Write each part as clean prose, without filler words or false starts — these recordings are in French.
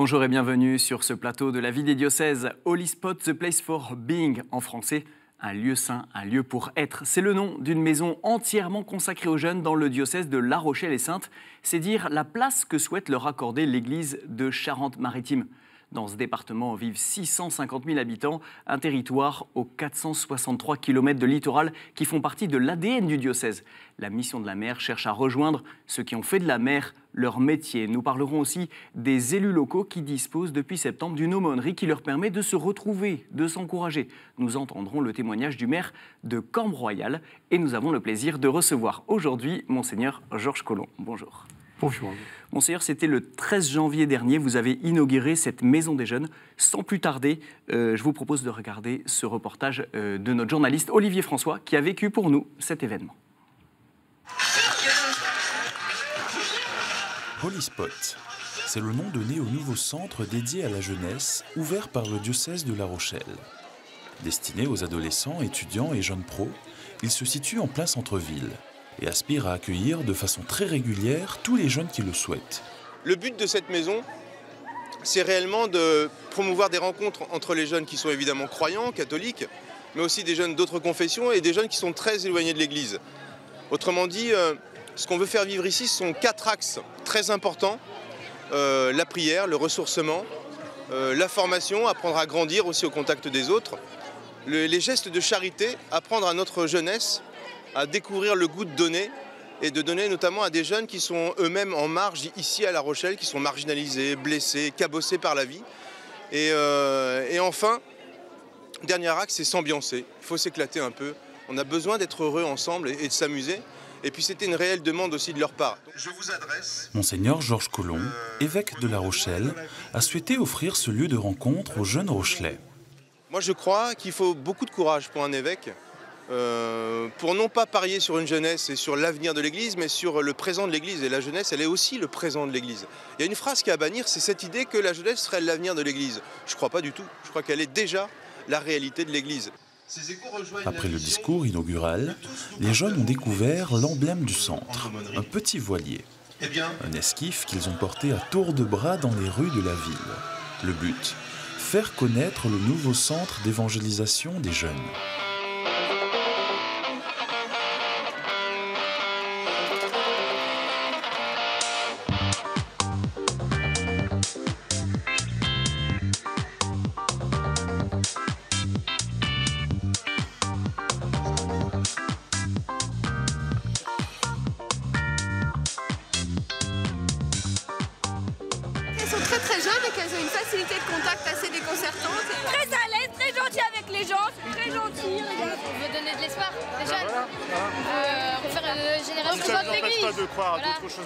Bonjour et bienvenue sur ce plateau de la vie des diocèses. Holy Spot, the place for being en français. Un lieu saint, un lieu pour être. C'est le nom d'une maison entièrement consacrée aux jeunes dans le diocèse de La Rochelle et Saintes. C'est dire la place que souhaite leur accorder l'église de Charente-Maritime. Dans ce département vivent 650 000 habitants, un territoire aux 463 km de littoral qui font partie de l'ADN du diocèse. La mission de la mer cherche à rejoindre ceux qui ont fait de la mer leur métier. Nous parlerons aussi des élus locaux qui disposent depuis septembre d'une aumônerie qui leur permet de se retrouver, de s'encourager. Nous entendrons le témoignage du maire de Corme-Royal et nous avons le plaisir de recevoir aujourd'hui Monseigneur Georges Colomb. Bonjour. Bonjour. Monseigneur, c'était le 13 janvier dernier, vous avez inauguré cette maison des jeunes. Sans plus tarder, je vous propose de regarder ce reportage de notre journaliste Olivier François qui a vécu pour nous cet événement. Holy Spot, c'est le nom donné au nouveau centre dédié à la jeunesse ouvert par le diocèse de La Rochelle. Destiné aux adolescents, étudiants et jeunes pros, il se situe en plein centre-ville et aspire à accueillir de façon très régulière tous les jeunes qui le souhaitent. Le but de cette maison, c'est réellement de promouvoir des rencontres entre les jeunes qui sont évidemment croyants, catholiques, mais aussi des jeunes d'autres confessions et des jeunes qui sont très éloignés de l'Église. Autrement dit, ce qu'on veut faire vivre ici, ce sont quatre axes très importants. La prière, le ressourcement, la formation, apprendre à grandir aussi au contact des autres, les gestes de charité, apprendre à notre jeunesse à découvrir le goût de donner et de donner notamment à des jeunes qui sont eux-mêmes en marge ici à La Rochelle, qui sont marginalisés, blessés, cabossés par la vie. Et enfin, dernier axe, c'est s'ambiancer. Il faut s'éclater un peu. On a besoin d'être heureux ensemble et de s'amuser. Et puis c'était une réelle demande aussi de leur part. Je vous adresse... Monseigneur Georges Colomb, évêque de La Rochelle, a souhaité offrir ce lieu de rencontre aux jeunes Rochelais. Moi je crois qu'il faut beaucoup de courage pour un évêque, pour non pas parier sur une jeunesse et sur l'avenir de l'Église, mais sur le présent de l'Église. Et la jeunesse, elle est aussi le présent de l'Église. Il y a une phrase qui est à bannir, c'est cette idée que la jeunesse serait l'avenir de l'Église. Je ne crois pas du tout. Je crois qu'elle est déjà la réalité de l'Église. Après le discours inaugural, les jeunes ont découvert l'emblème du centre, un petit voilier. Un esquif qu'ils ont porté à tour de bras dans les rues de la ville. Le but, faire connaître le nouveau centre d'évangélisation des jeunes.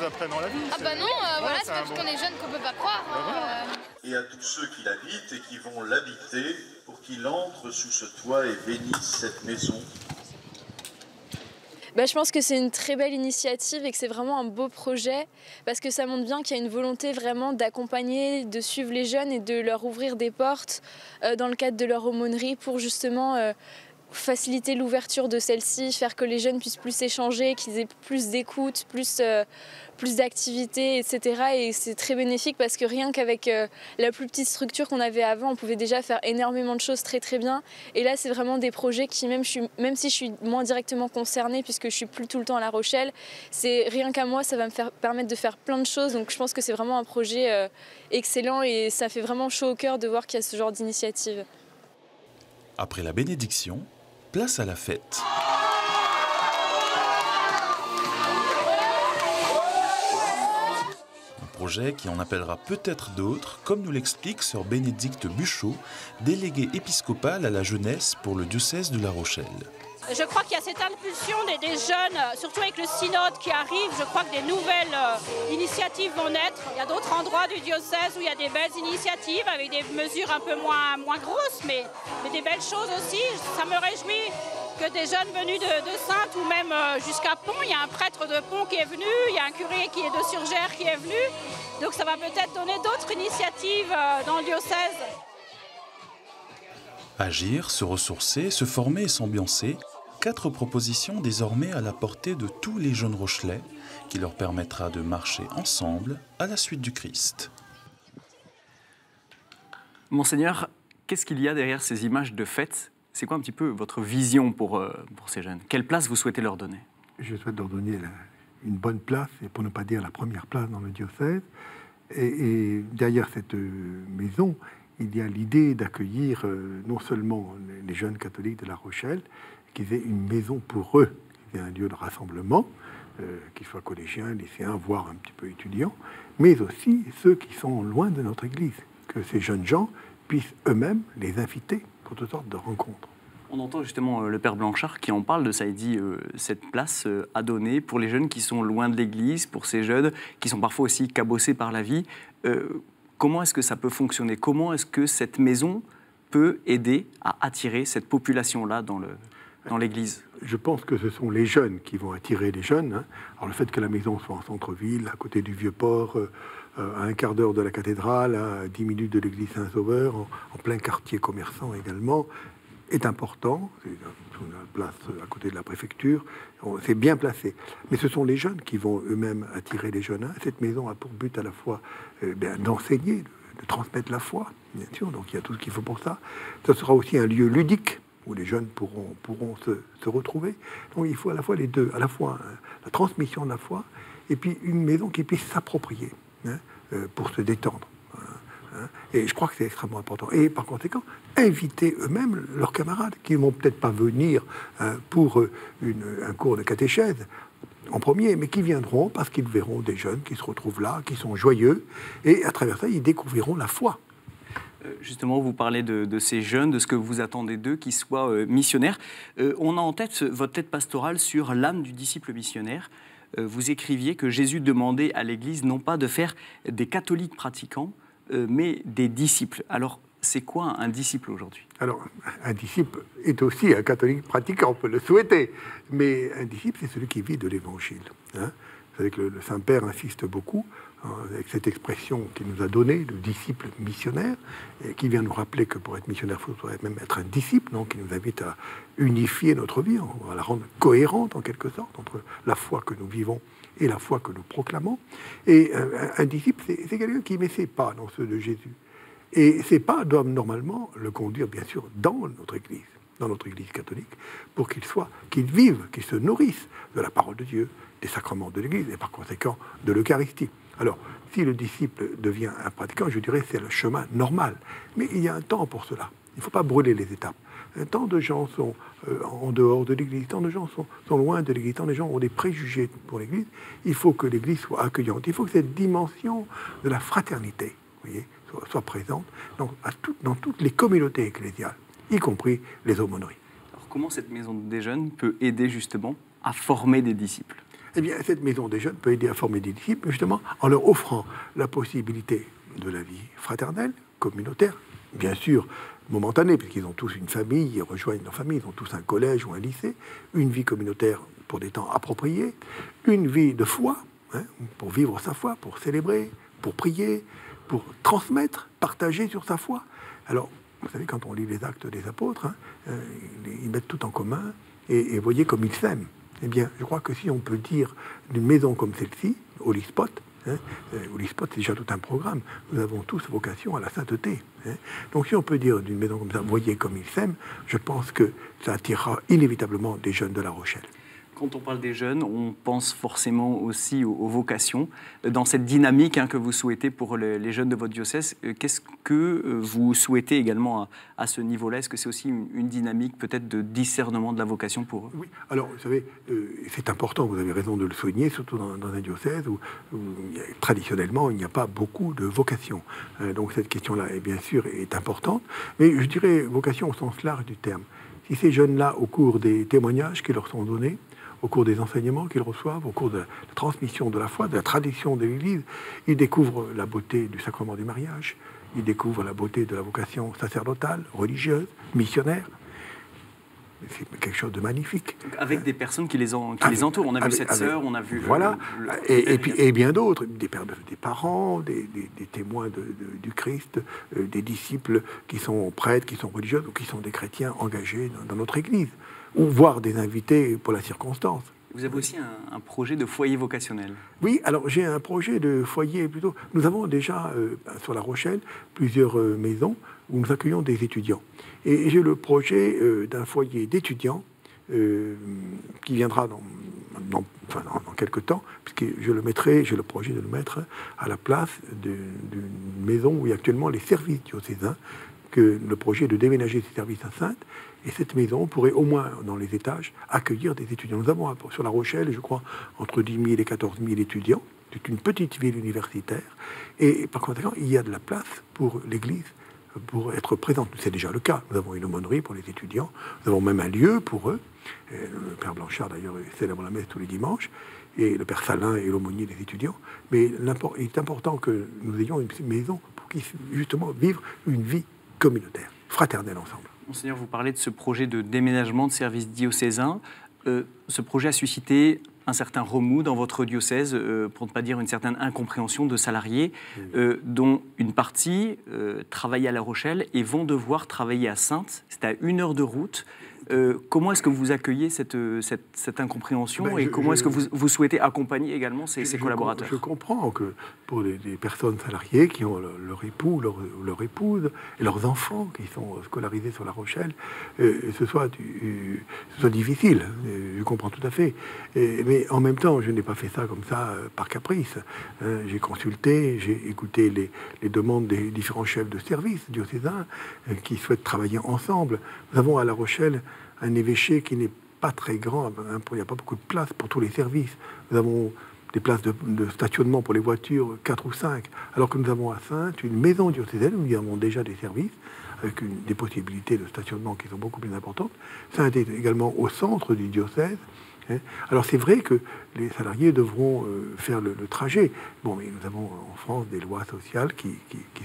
Après dans la vie. Ah bah non, voilà, c'est parce qu'on est jeune qu'on peut pas croire. Hein. Et à tous ceux qui l'habitent et qui vont l'habiter, pour qu'ils entrent sous ce toit et bénissent cette maison. Bah, je pense que c'est une très belle initiative et que c'est vraiment un beau projet parce que ça montre bien qu'il y a une volonté vraiment d'accompagner, de suivre les jeunes et de leur ouvrir des portes dans le cadre de leur aumônerie pour justement... faciliter l'ouverture de celle-ci, faire que les jeunes puissent plus échanger, qu'ils aient plus d'écoute, plus d'activités, etc. Et c'est très bénéfique parce que rien qu'avec la plus petite structure qu'on avait avant, on pouvait déjà faire énormément de choses très très bien. Et là, c'est vraiment des projets qui, même si je suis moins directement concernée puisque je suis plus tout le temps à La Rochelle, c'est rien qu'à moi, ça va me permettre de faire plein de choses. Donc je pense que c'est vraiment un projet excellent et ça fait vraiment chaud au cœur de voir qu'il y a ce genre d'initiative. Après la bénédiction, place à la fête. Un projet qui en appellera peut-être d'autres, comme nous l'explique sœur Bénédicte Buchaud, déléguée épiscopale à la jeunesse pour le diocèse de La Rochelle. Je crois qu'il y a cette impulsion des jeunes, surtout avec le synode qui arrive, je crois que des nouvelles initiatives vont naître. Il y a d'autres endroits du diocèse où il y a des belles initiatives avec des mesures un peu moins grosses, mais des belles choses aussi. Ça me réjouit que des jeunes venus de Saintes ou même jusqu'à Pont, il y a un prêtre de Pont qui est venu, il y a un curé qui est de Surgères qui est venu. Donc ça va peut-être donner d'autres initiatives dans le diocèse. Agir, se ressourcer, se former et s'ambiancer. Quatre propositions désormais à la portée de tous les jeunes Rochelais qui leur permettra de marcher ensemble à la suite du Christ. Monseigneur, qu'est-ce qu'il y a derrière ces images de fête? C'est quoi un petit peu votre vision pour ces jeunes? Quelle place vous souhaitez leur donner? Je souhaite leur donner une bonne place, et pour ne pas dire la première place dans le diocèse. Et derrière cette maison, il y a l'idée d'accueillir non seulement les jeunes catholiques de La Rochelle, qu'ils aient une maison pour eux, qu'ils aient un lieu de rassemblement, qu'ils soient collégiens, lycéens, voire un petit peu étudiants, mais aussi ceux qui sont loin de notre Église, que ces jeunes gens puissent eux-mêmes les inviter pour toutes sortes de rencontres. On entend justement le Père Blanchard qui en parle de ça, il dit cette place à donner pour les jeunes qui sont loin de l'Église, pour ces jeunes qui sont parfois aussi cabossés par la vie. Comment est-ce que ça peut fonctionner? Comment est-ce que cette maison peut aider à attirer cette population-là dans l'Église? Je pense que ce sont les jeunes qui vont attirer les jeunes. Hein. Alors le fait que la maison soit en centre-ville, à côté du Vieux-Port, à un quart d'heure de la cathédrale, à 10 minutes de l'église Saint-Sauveur, en plein quartier commerçant également, est important. C'est une place à côté de la préfecture, c'est bien placé. Mais ce sont les jeunes qui vont eux-mêmes attirer les jeunes. Cette maison a pour but à la fois d'enseigner, de transmettre la foi, bien sûr, donc il y a tout ce qu'il faut pour ça. Ce sera aussi un lieu ludique où les jeunes pourront se retrouver. Donc il faut à la fois les deux, à la fois la transmission de la foi et puis une maison qui puisse s'approprier pour se détendre. Et je crois que c'est extrêmement important. Et par conséquent, inviter eux-mêmes leurs camarades qui ne vont peut-être pas venir pour un cours de catéchèse en premier, mais qui viendront parce qu'ils verront des jeunes qui se retrouvent là, qui sont joyeux, et à travers ça, ils découvriront la foi. Justement, vous parlez de ces jeunes, de ce que vous attendez d'eux, qu'ils soient missionnaires. On a en tête votre tête pastorale sur l'âme du disciple missionnaire. Vous écriviez que Jésus demandait à l'Église non pas de faire des catholiques pratiquants, mais des disciples. Alors, c'est quoi un disciple aujourd'hui? Alors, un disciple est aussi un catholique pratiquant, on peut le souhaiter, mais un disciple, c'est celui qui vit de l'Évangile. Hein. Vous savez que le Saint-Père insiste beaucoup avec cette expression qu'il nous a donnée, le disciple missionnaire, et qui vient nous rappeler que pour être missionnaire, il faut même être un disciple, donc qui nous invite à unifier notre vie, à la rendre cohérente en quelque sorte, entre la foi que nous vivons et la foi que nous proclamons. Et un disciple, c'est quelqu'un qui met ses pas dans ceux de Jésus. Et ces pas doivent normalement le conduire, bien sûr, dans notre Église catholique, pour qu'il vive, qu'il se nourrisse de la parole de Dieu, des sacrements de l'Église et par conséquent de l'Eucharistie. Alors, si le disciple devient un pratiquant, je dirais que c'est le chemin normal. Mais il y a un temps pour cela. Il ne faut pas brûler les étapes. Tant de gens sont en dehors de l'Église, tant de gens sont loin de l'Église, tant de gens ont des préjugés pour l'Église. Il faut que l'Église soit accueillante. Il faut que cette dimension de la fraternité, voyez, soit présente dans toutes les communautés ecclésiales, y compris les aumôneries. Alors, comment cette maison des jeunes peut aider justement à former des disciples? Eh bien, cette maison des jeunes peut aider à former des disciples, justement, en leur offrant la possibilité de la vie fraternelle, communautaire, bien sûr, momentanée, puisqu'ils ont tous une famille, ils rejoignent leur famille, ils ont tous un collège ou un lycée, une vie communautaire pour des temps appropriés, une vie de foi, hein, pour vivre sa foi, pour célébrer, pour prier, pour transmettre, partager sur sa foi. Alors, vous savez, quand on lit les Actes des Apôtres, hein, ils mettent tout en commun, et voyez comme ils s'aiment. Eh bien, je crois que si on peut dire d'une maison comme celle-ci, Holy Spot, hein, Holy Spot c'est déjà tout un programme, nous avons tous vocation à la sainteté. Hein. Donc si on peut dire d'une maison comme ça, voyez comme ils s'aiment, je pense que ça attirera inévitablement des jeunes de La Rochelle. Quand on parle des jeunes, on pense forcément aussi aux vocations. Dans cette dynamique hein, que vous souhaitez pour les jeunes de votre diocèse, qu'est-ce que vous souhaitez également à ce niveau-là? Est-ce que c'est aussi une dynamique peut-être de discernement de la vocation pour eux? Oui, alors vous savez, c'est important, vous avez raison de le souligner, surtout dans un diocèse où traditionnellement il n'y a pas beaucoup de vocations. Donc cette question-là, bien sûr, est importante. Mais je dirais vocation au sens large du terme. Si ces jeunes-là, au cours des témoignages qui leur sont donnés, au cours des enseignements qu'ils reçoivent, au cours de la transmission de la foi, de la tradition de l'Église, ils découvrent la beauté du sacrement du mariage, ils découvrent la beauté de la vocation sacerdotale, religieuse, missionnaire. C'est quelque chose de magnifique. Avec des personnes qui les entourent. On a vu cette sœur, on a vu... Voilà, et bien d'autres, des parents, des témoins du Christ, des disciples qui sont prêtres, qui sont religieux, ou qui sont des chrétiens engagés dans notre Église. Ou voir des invités pour la circonstance. Vous avez aussi un projet de foyer vocationnel. Oui, alors j'ai un projet de foyer plutôt. Nous avons déjà sur La Rochelle plusieurs maisons où nous accueillons des étudiants. Et j'ai le projet d'un foyer d'étudiants qui viendra dans quelques temps, puisque je le mettrai, j'ai le projet de le mettre à la place d'une maison où il y a actuellement les services diocésains, que le projet est de déménager ces services à Saintes. Et cette maison pourrait au moins, dans les étages, accueillir des étudiants. Nous avons sur La Rochelle, je crois, entre 10 000 et 14 000 étudiants. C'est une petite ville universitaire. Et par conséquent, il y a de la place pour l'Église pour être présente. C'est déjà le cas. Nous avons une aumônerie pour les étudiants. Nous avons même un lieu pour eux. Le Père Blanchard, d'ailleurs, célèbre la messe tous les dimanches. Et le Père Salin est l'aumônier des étudiants. Mais il est important que nous ayons une maison pour qu'ils, justement, vivent une vie communautaire, fraternelle ensemble. Monseigneur, vous parlez de ce projet de déménagement de services diocésains. Ce projet a suscité un certain remous dans votre diocèse, pour ne pas dire une certaine incompréhension de salariés, dont une partie travaille à La Rochelle et vont devoir travailler à Saintes. C'est à 1 heure de route. Comment est-ce que vous accueillez cette incompréhension et comment est-ce que vous souhaitez accompagner également ces collaborateurs? Je comprends que pour des personnes salariées qui ont leur époux, leur épouse et leurs enfants qui sont scolarisés sur La Rochelle, ce soit difficile, je comprends tout à fait. Mais en même temps, je n'ai pas fait ça comme ça par caprice. J'ai consulté, j'ai écouté les demandes des différents chefs de service diocésains qui souhaitent travailler ensemble. Nous avons à La Rochelle un évêché qui n'est pas très grand, il n'y a pas beaucoup de place pour tous les services. Nous avons des places de stationnement pour les voitures, 4 ou 5, alors que nous avons à Saintes une maison diocésaine où nous avons déjà des services, avec des possibilités de stationnement qui sont beaucoup plus importantes. Saintes est également au centre du diocèse. Alors c'est vrai que les salariés devront faire le trajet. Bon, mais nous avons en France des lois sociales qui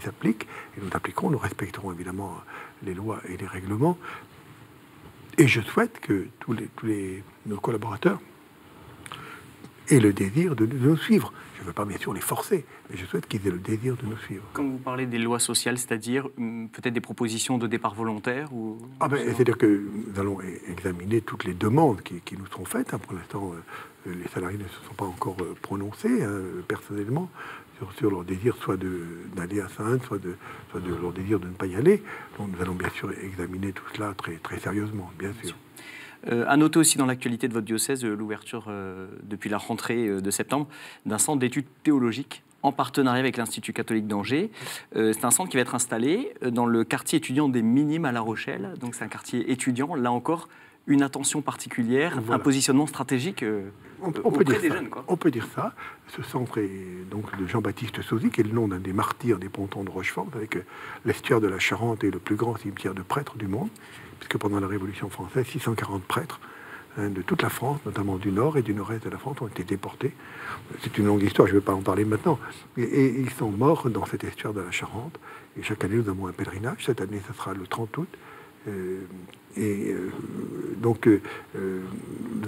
s'appliquent, et nous appliquerons, nous respecterons évidemment les lois et les règlements. Et je souhaite que tous nos collaborateurs aient le désir de nous suivre. Je ne veux pas bien sûr les forcer, mais je souhaite qu'ils aient le désir de nous suivre. Quand vous parlez des lois sociales, c'est-à-dire peut-être des propositions de départ volontaire ou... Ah ben, c'est-à-dire que nous allons examiner toutes les demandes qui nous sont faites. Pour l'instant, les salariés ne se sont pas encore prononcés personnellement sur leur désir soit d'aller à Saintes, soit de leur désir de ne pas y aller. Donc nous allons bien sûr examiner tout cela très, très sérieusement, bien sûr. À noter aussi dans l'actualité de votre diocèse l'ouverture depuis la rentrée de septembre d'un centre d'études théologiques en partenariat avec l'Institut catholique d'Angers. C'est un centre qui va être installé dans le quartier étudiant des Minimes à La Rochelle. Donc c'est un quartier étudiant, là encore, une attention particulière, voilà. Un positionnement stratégique auprès des jeunes. Quoi. On peut dire ça. Ce centre est donc de Jean-Baptiste Souzy, qui est le nom d'un des martyrs des pontons de Rochefort, avec l'estuaire de la Charente et le plus grand cimetière de prêtres du monde, puisque pendant la Révolution française, 640 prêtres de toute la France, notamment du nord et du nord-est de la France, ont été déportés. C'est une longue histoire, je ne vais pas en parler maintenant. Et ils sont morts dans cet estuaire de la Charente. Et chaque année, nous avons un pèlerinage. Cette année, ça sera le 30 août. Nous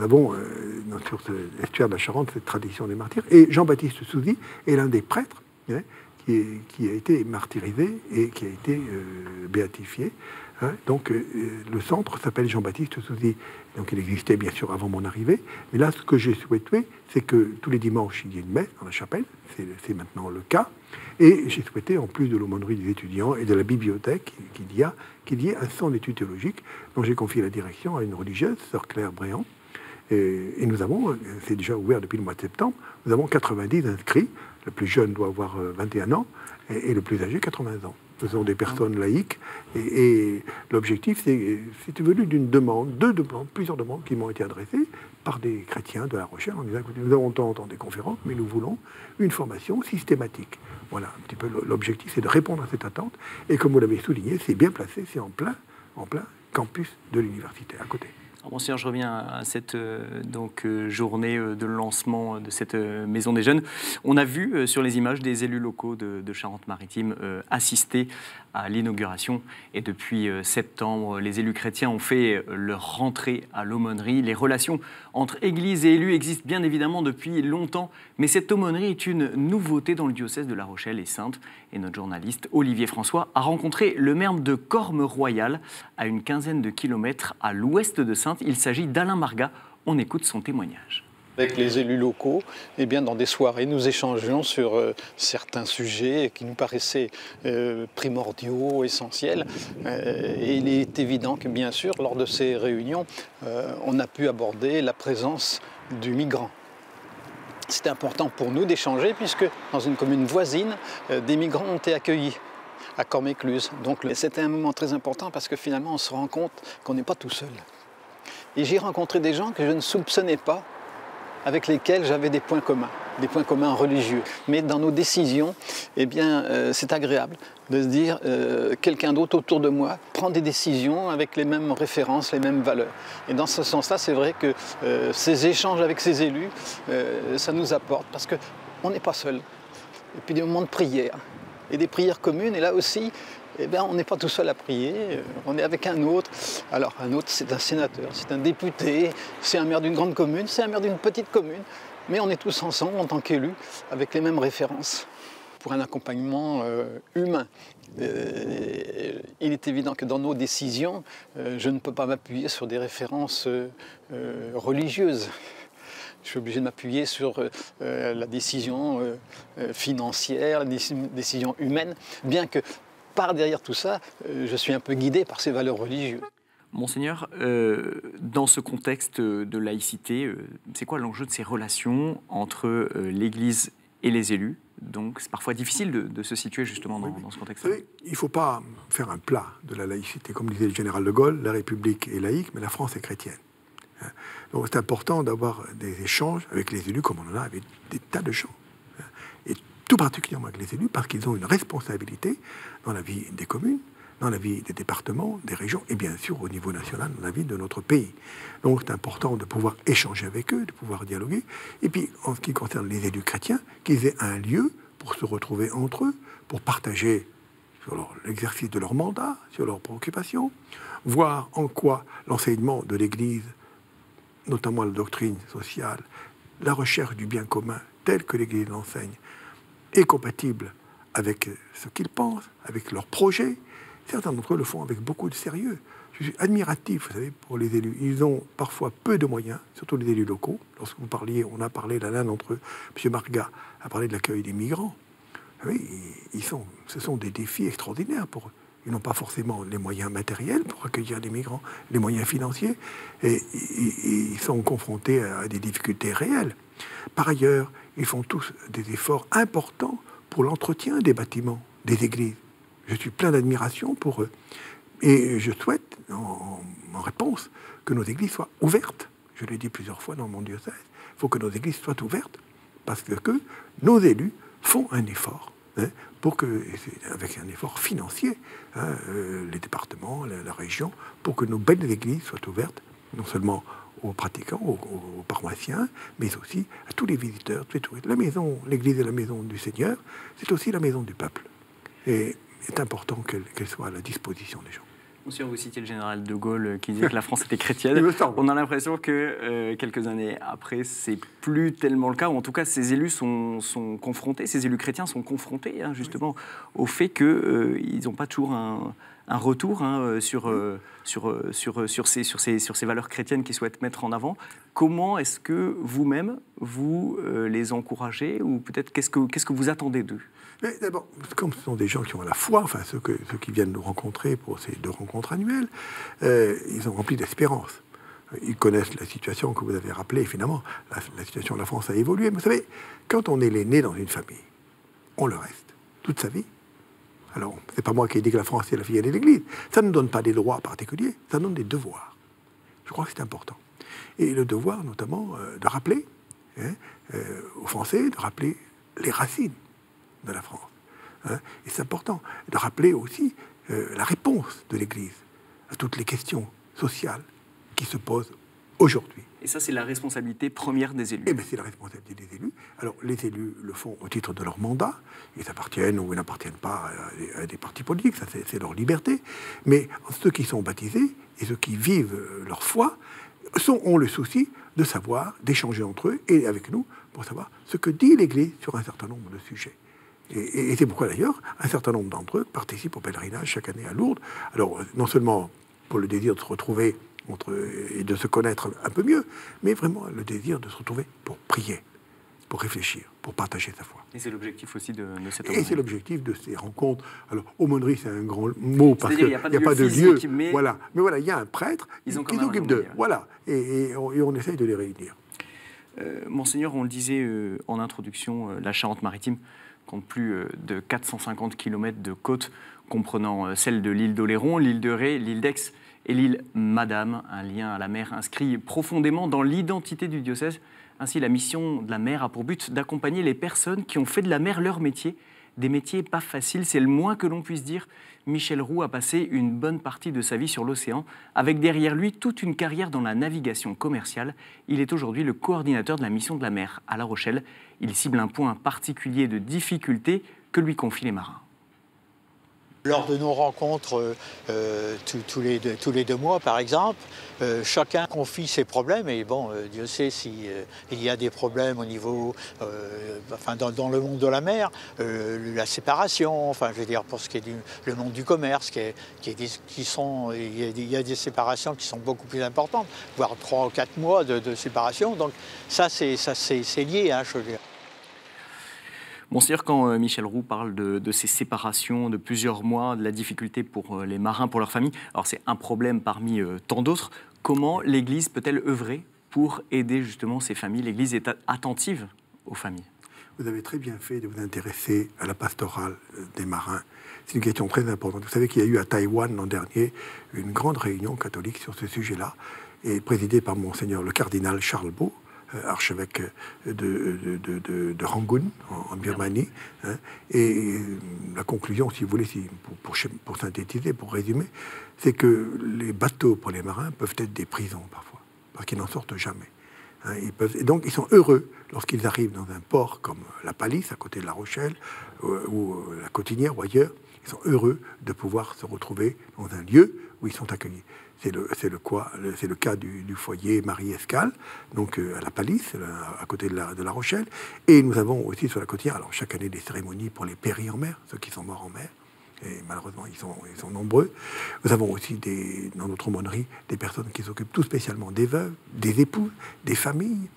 avons sur cet estuaire de la Charente cette tradition des martyrs. Et Jean-Baptiste Souzy est l'un des prêtres qui a été martyrisé et qui a été béatifié. Donc le centre s'appelle Jean-Baptiste Souzy. Donc il existait bien sûr avant mon arrivée. Mais là, ce que j'ai souhaité, c'est que tous les dimanches, il y ait une messe dans la chapelle. C'est maintenant le cas. Et j'ai souhaité, en plus de l'aumônerie des étudiants et de la bibliothèque qu'il y ait un centre d'études théologiques dont j'ai confié la direction à une religieuse, sœur Claire Bréant. Et nous avons, c'est déjà ouvert depuis le mois de septembre, nous avons 90 inscrits. Le plus jeune doit avoir 21 ans et le plus âgé 80 ans. Ce sont des personnes laïques et l'objectif, c'est venu d'une demande, plusieurs demandes qui m'ont été adressées par des chrétiens de La Rochelle en disant écoutez, nous avons tant entendu des conférences, mais nous voulons une formation systématique. Voilà, un petit peu l'objectif, c'est de répondre à cette attente. Et comme vous l'avez souligné, c'est bien placé, c'est en plein campus de l'université à côté. Alors, monseigneur, je reviens à cette journée de lancement de cette maison des jeunes. On a vu sur les images des élus locaux de Charente-Maritime assister à l'inauguration. Et depuis septembre, les élus chrétiens ont fait leur rentrée à l'aumônerie. Les relations entre Église et élus existent bien évidemment depuis longtemps. Mais cette aumônerie est une nouveauté dans le diocèse de La Rochelle et Saintes. Et notre journaliste Olivier François a rencontré le maire de Corme-Royal à une 15aine de kilomètres à l'ouest de Saintes. Il s'agit d'Alain Margat. On écoute son témoignage. Avec les élus locaux, eh bien, dans des soirées, nous échangions sur certains sujets qui nous paraissaient primordiaux, essentiels. Et il est évident que, bien sûr, lors de ces réunions, on a pu aborder la présence du migrant. C'était important pour nous d'échanger puisque, dans une commune voisine, des migrants ont été accueillis à Cormécluse. Donc, c'était un moment très important parce que, finalement, on se rend compte qu'on n'est pas tout seul. Et j'ai rencontré des gens que je ne soupçonnais pas, avec lesquels j'avais des points communs religieux. Mais dans nos décisions, eh bien, c'est agréable de se dire quelqu'un d'autre autour de moi prend des décisions avec les mêmes références, les mêmes valeurs. Et dans ce sens-là, c'est vrai que ces échanges avec ces élus, ça nous apporte parce qu'on n'est pas seul. Et puis des moments de prière, et des prières communes, et là aussi, eh bien, on n'est pas tout seul à prier, on est avec un autre. Alors un autre, c'est un sénateur, c'est un député, c'est un maire d'une grande commune, c'est un maire d'une petite commune. Mais on est tous ensemble en tant qu'élus, avec les mêmes références. Pour un accompagnement humain, il est évident que dans nos décisions, je ne peux pas m'appuyer sur des références religieuses. Je suis obligé de m'appuyer sur la décision financière, la décision humaine, bien que par derrière tout ça, je suis un peu guidé par ces valeurs religieuses. Monseigneur, dans ce contexte de laïcité, c'est quoi l'enjeu de ces relations entre l'Église et les élus? Donc c'est parfois difficile de se situer justement dans ce contexte. Il ne faut pas faire un plat de la laïcité. Comme disait le général de Gaulle, la République est laïque, mais la France est chrétienne. Donc c'est important d'avoir des échanges avec les élus, comme on en a avec des tas de gens. Et tout particulièrement avec les élus, parce qu'ils ont une responsabilité dans la vie des communes, dans la vie des départements, des régions, et bien sûr au niveau national, dans la vie de notre pays. Donc c'est important de pouvoir échanger avec eux, de pouvoir dialoguer. Et puis, en ce qui concerne les élus chrétiens, qu'ils aient un lieu pour se retrouver entre eux, pour partager sur l'exercice de leur mandat, sur leurs préoccupations, voir en quoi l'enseignement de l'Église, notamment la doctrine sociale, la recherche du bien commun, tel que l'Église l'enseigne, est compatible avec ce qu'ils pensent, avec leurs projets. Certains d'entre eux le font avec beaucoup de sérieux. Je suis admiratif, vous savez, pour les élus. Ils ont parfois peu de moyens, surtout les élus locaux. Lorsque vous parliez, on a parlé, l'un d'entre eux, M. Margat, a parlé de l'accueil des migrants. Vous savez, ce sont des défis extraordinaires pour eux. Ils n'ont pas forcément les moyens matériels pour accueillir des migrants, les moyens financiers, et ils sont confrontés à des difficultés réelles. Par ailleurs, ils font tous des efforts importants pour l'entretien des bâtiments, des églises. Je suis plein d'admiration pour eux. Et je souhaite, en réponse, que nos églises soient ouvertes. Je l'ai dit plusieurs fois dans mon diocèse, il faut que nos églises soient ouvertes, parce que nos élus font un effort, hein, pour que, avec un effort financier, hein, les départements, la région, pour que nos belles églises soient ouvertes, non seulement aux pratiquants, aux paroissiens, mais aussi à tous les visiteurs, tous les touristes. La maison, l'église est la maison du Seigneur, c'est aussi la maison du peuple. Et il est important qu'elle soit à la disposition des gens. Monsieur, vous citiez le général de Gaulle qui disait que la France était chrétienne. On a l'impression que quelques années après, c'est plus tellement le cas, ou en tout cas, ces élus sont confrontés, ces élus chrétiens sont confrontés, hein, justement, oui, au fait qu'ils n'ont pas toujours un retour, hein, sur ces valeurs chrétiennes qu'ils souhaitent mettre en avant. Comment est-ce que vous-même, vous les encouragez, ou peut-être qu'est-ce que vous attendez d'eux? Mais d'abord, comme ce sont des gens qui ont la foi, enfin ceux qui viennent nous rencontrer pour ces deux rencontres annuelles, ils sont remplis d'espérance. Ils connaissent la situation que vous avez rappelée, finalement. La situation de la France a évolué. Mais vous savez, quand on est l'aîné dans une famille, on le reste toute sa vie. Alors, c'est pas moi qui ai dit que la France est la fille de l'Église. Ça ne donne pas des droits particuliers, ça donne des devoirs. Je crois que c'est important. Et le devoir, notamment, de rappeler aux Français, de rappeler les racines de la France. Hein? Et c'est important de rappeler aussi la réponse de l'Église à toutes les questions sociales qui se posent aujourd'hui. Et ça, c'est la responsabilité première des élus. Eh bien, c'est la responsabilité des élus. Alors, les élus le font au titre de leur mandat. Ils appartiennent ou ils n'appartiennent pas à des partis politiques. Ça, c'est leur liberté. Mais ceux qui sont baptisés et ceux qui vivent leur foi ont le souci de savoir, d'échanger entre eux et avec nous pour savoir ce que dit l'Église sur un certain nombre de sujets. Et c'est pourquoi, d'ailleurs, un certain nombre d'entre eux participent au pèlerinage chaque année à Lourdes. Alors, non seulement pour le désir de se retrouver et de se connaître un peu mieux, mais vraiment le désir de se retrouver pour prier, pour réfléchir, pour partager sa foi. Et c'est l'objectif aussi de cette rencontre. Et c'est l'objectif de ces rencontres. Alors, aumônerie, c'est un grand mot parce qu'il n'y a pas de lieu. Mais voilà, il y a un prêtre qui s'occupe d'eux. Voilà, et on essaye de les réunir. Monseigneur, on le disait en introduction, la Charente-Maritime compte plus de 450 km de côte, comprenant celle de l'île d'Oléron, l'île de Ré, l'île d'Aix et l'île Madame, un lien à la mer inscrit profondément dans l'identité du diocèse. Ainsi, la mission de la mer a pour but d'accompagner les personnes qui ont fait de la mer leur métier. Des métiers pas faciles, c'est le moins que l'on puisse dire. Michel Roux a passé une bonne partie de sa vie sur l'océan, avec derrière lui toute une carrière dans la navigation commerciale. Il est aujourd'hui le coordinateur de la mission de la mer à La Rochelle. Il cible un point particulier de difficulté que lui confient les marins. Lors de nos rencontres tous les deux mois, par exemple, chacun confie ses problèmes. Et bon, Dieu sait s'il y a des problèmes au niveau, dans le monde de la mer, la séparation, enfin, je veux dire, pour ce qui est le monde du commerce, il y a des séparations qui sont beaucoup plus importantes, voire 3 ou 4 mois de séparation. Donc ça, c'est lié, hein, je veux dire. Monseigneur, quand Michel Roux parle de ces séparations de plusieurs mois, de la difficulté pour les marins, pour leur famille, alors c'est un problème parmi tant d'autres, comment l'Église peut-elle œuvrer pour aider justement ces familles? L'Église est attentive aux familles. Vous avez très bien fait de vous intéresser à la pastorale des marins. C'est une question très importante. Vous savez qu'il y a eu à Taïwan l'an dernier une grande réunion catholique sur ce sujet-là, et présidée par Monseigneur le cardinal Charles Beau, archevêque de Rangoon, en Birmanie. Hein, et la conclusion, si vous voulez, pour synthétiser, pour résumer, c'est que les bateaux pour les marins peuvent être des prisons parfois, parce qu'ils n'en sortent jamais. Hein, et donc, ils sont heureux lorsqu'ils arrivent dans un port comme La Palice, à côté de La Rochelle, ou la Cotinière, ou ailleurs. Ils sont heureux de pouvoir se retrouver dans un lieu où ils sont accueillis. C'est le cas du foyer Marie Escale, donc à La Palice, à côté de la Rochelle. Et nous avons aussi sur la Côtière, alors chaque année, des cérémonies pour les péris en mer, ceux qui sont morts en mer. Et malheureusement, ils sont nombreux. Nous avons aussi, dans notre aumônerie, des personnes qui s'occupent tout spécialement des veuves, des épouses, des familles.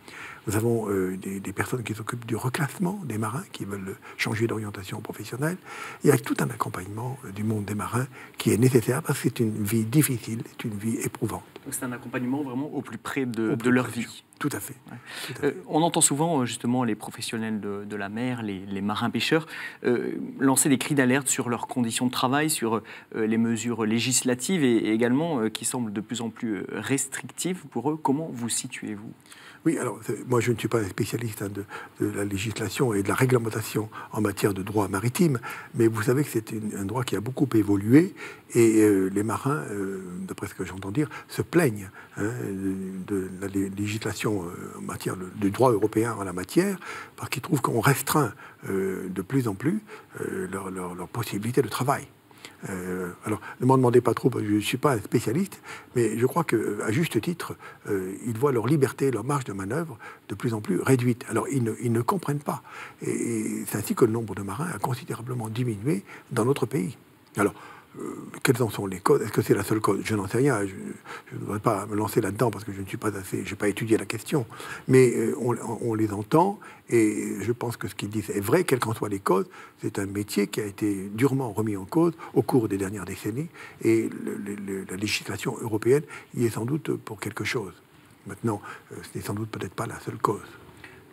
Nous avons des personnes qui s'occupent du reclassement des marins, qui veulent changer d'orientation professionnelle. Il y a tout un accompagnement du monde des marins qui est nécessaire, parce que c'est une vie difficile, c'est une vie éprouvante. Donc c'est un accompagnement vraiment au plus près de leur vie. Tout à fait. Ouais. Tout à fait. On entend souvent justement les professionnels de la mer, les marins-pêcheurs, lancer des cris d'alerte sur leurs conditions de travail, sur les mesures législatives et également qui semblent de plus en plus restrictives pour eux. Comment vous situez-vous ? Oui, alors moi je ne suis pas un spécialiste hein, de la législation et de la réglementation en matière de droit maritime, mais vous savez que c'est un droit qui a beaucoup évolué et les marins, d'après ce que j'entends dire, se plaignent hein, de la législation en matière du droit européen en la matière, parce qu'ils trouvent qu'on restreint de plus en plus leur possibilité de travail. Alors, ne m'en demandez pas trop, parce que je ne suis pas un spécialiste, mais je crois qu'à juste titre, ils voient leur liberté, leur marge de manœuvre de plus en plus réduite. Alors, ils ne comprennent pas. Et c'est ainsi que le nombre de marins a considérablement diminué dans notre pays. Alors, quelles en sont les causes? Est-ce que c'est la seule cause? Je n'en sais rien, je ne voudrais pas me lancer là-dedans parce que je ne suis pas assez, je n'ai pas étudié la question, mais on les entend et je pense que ce qu'ils disent est vrai, quelles qu'en soient les causes. C'est un métier qui a été durement remis en cause au cours des dernières décennies et la législation européenne y est sans doute pour quelque chose. Maintenant, ce n'est sans doute peut-être pas la seule cause.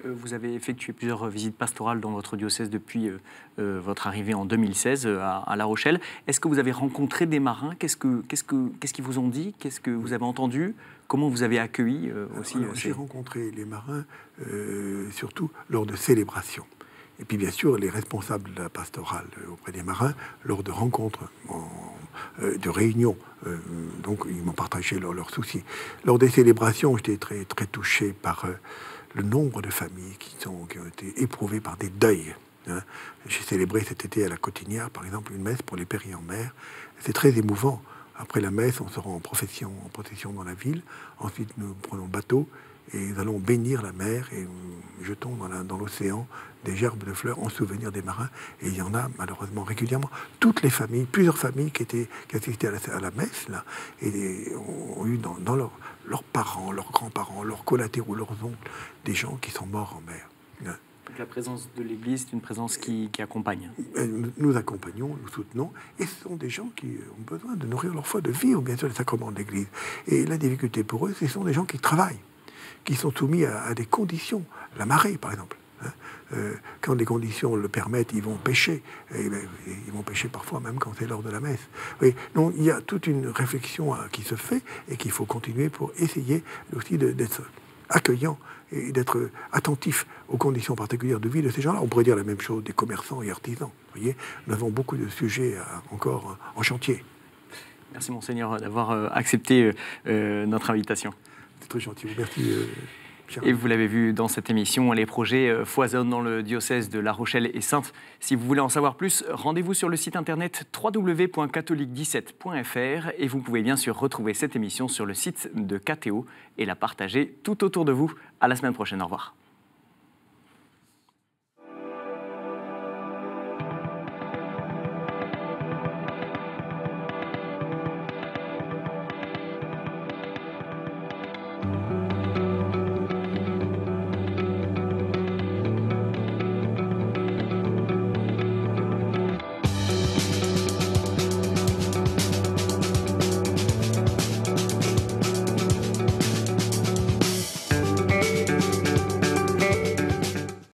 Vous avez effectué plusieurs visites pastorales dans votre diocèse depuis votre arrivée en 2016 à La Rochelle. Est-ce que vous avez rencontré des marins? Qu'est-ce qu'ils vous ont dit? Qu'est-ce que vous avez entendu? Comment vous avez accueilli aussi? J'ai rencontré les marins, surtout lors de célébrations. Et puis bien sûr, les responsables de la pastorale auprès des marins, lors de rencontres, de réunions, donc ils m'ont partagé leurs soucis. Lors des célébrations, j'étais très, très touché par... le nombre de familles qui ont été éprouvées par des deuils. Hein. J'ai célébré cet été à la Cotinière, par exemple, une messe pour les péris en mer. C'est très émouvant. Après la messe, on se rend en procession dans la ville. Ensuite, nous prenons le bateau et nous allons bénir la mer et nous jetons dans l'océan des gerbes de fleurs en souvenir des marins. Et il y en a malheureusement régulièrement. Toutes les familles, plusieurs familles qui assistaient à la messe, là, et ont eu dans leurs parents, leurs grands-parents, leurs collatéraux, leurs oncles, des gens qui sont morts en mer. Ouais. Donc la présence de l'Église, c'est une présence qui accompagne. Nous accompagnons, nous soutenons, et ce sont des gens qui ont besoin de nourrir leur foi, de vivre bien sûr les sacrements de l'Église. Et la difficulté pour eux, ce sont des gens qui travaillent, qui sont soumis à des conditions, la marée par exemple. Hein, quand les conditions le permettent, ils vont pêcher. Et bien, ils vont pêcher parfois, même quand c'est l'heure de la messe. Oui, donc il y a toute une réflexion qui se fait et qu'il faut continuer pour essayer aussi d'être accueillant et d'être attentif aux conditions particulières de vie de ces gens-là. On pourrait dire la même chose des commerçants et artisans. Vous voyez, nous avons beaucoup de sujets encore en chantier. Merci Monseigneur d'avoir accepté notre invitation. C'est très gentil, merci. Et vous l'avez vu dans cette émission, les projets foisonnent dans le diocèse de La Rochelle et Saintes. Si vous voulez en savoir plus, rendez-vous sur le site internet www.catholique17.fr et vous pouvez bien sûr retrouver cette émission sur le site de KTO et la partager tout autour de vous. À la semaine prochaine, au revoir.